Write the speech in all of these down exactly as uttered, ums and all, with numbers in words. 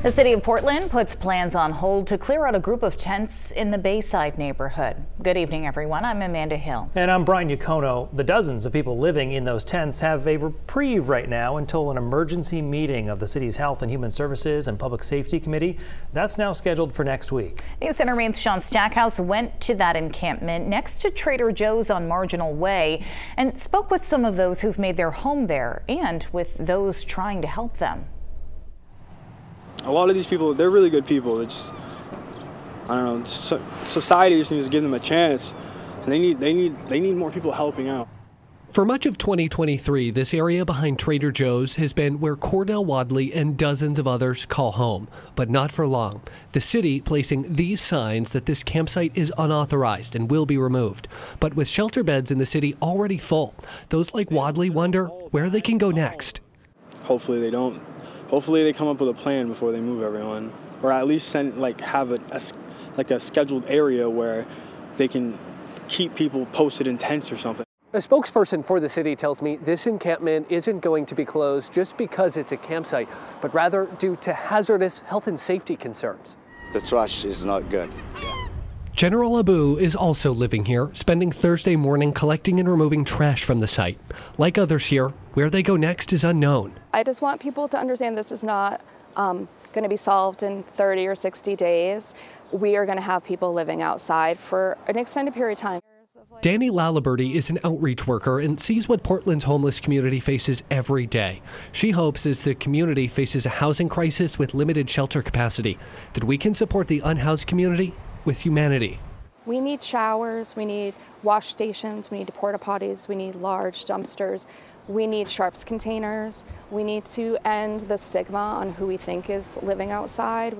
The city of Portland puts plans on hold to clear out a group of tents in the Bayside neighborhood. Good evening, everyone. I'm Amanda Hill. And I'm Brian Yukono. The dozens of people living in those tents have a reprieve right now until an emergency meeting of the city's Health and Human Services and Public Safety Committee. That's now scheduled for next week. News Center Maine's Sean Stackhouse went to that encampment next to Trader Joe's on Marginal Way and spoke with some of those who've made their home there and with those trying to help them. A lot of these people, they're really good people. It's, I don't know, so, society just needs to give them a chance. And they need, they need, they need more people helping out. For much of twenty twenty-three, this area behind Trader Joe's has been where Cordell Wadley and dozens of others call home, but not for long. The city placing these signs that this campsite is unauthorized and will be removed. But with shelter beds in the city already full, those like Wadley wonder where they can go next. Hopefully they don't. Hopefully they come up with a plan before they move everyone, or at least send like have a, a like a scheduled area where they can keep people posted in tents or something. A spokesperson for the city tells me this encampment isn't going to be closed just because it's a campsite, but rather due to hazardous health and safety concerns. The trash is not good. General Abu is also living here, spending Thursday morning collecting and removing trash from the site. Like others here, where they go next is unknown. I just want people to understand this is not um, going to be solved in thirty or sixty days. We are going to have people living outside for an extended period of time. Danny Laliberti is an outreach worker and sees what Portland's homeless community faces every day. She hopes as the community faces a housing crisis with limited shelter capacity, that we can support the unhoused community with humanity. We need showers, we need wash stations, we need porta potties, we need large dumpsters, we need sharps containers, we need to end the stigma on who we think is living outside.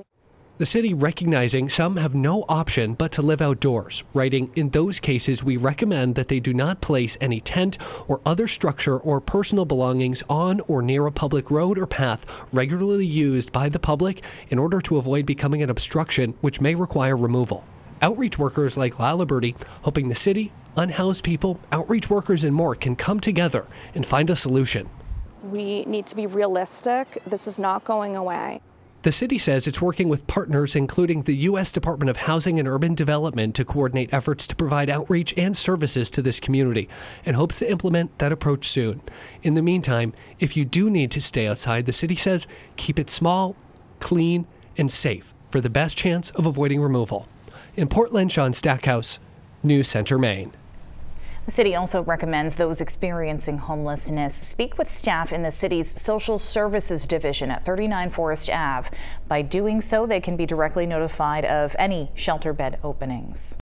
The city recognizing some have no option but to live outdoors, writing, in those cases we recommend that they do not place any tent or other structure or personal belongings on or near a public road or path regularly used by the public in order to avoid becoming an obstruction which may require removal. Outreach workers like Laliberti hoping the city, unhoused people, outreach workers and more can come together and find a solution. We need to be realistic. This is not going away. The city says it's working with partners, including the U S Department of Housing and Urban Development, to coordinate efforts to provide outreach and services to this community, and hopes to implement that approach soon. In the meantime, if you do need to stay outside, the city says keep it small, clean, and safe for the best chance of avoiding removal. In Portland, Sean Stackhouse, News Center, Maine. The city also recommends those experiencing homelessness speak with staff in the city's Social Services Division at thirty-nine Forest Avenue. By doing so, they can be directly notified of any shelter bed openings.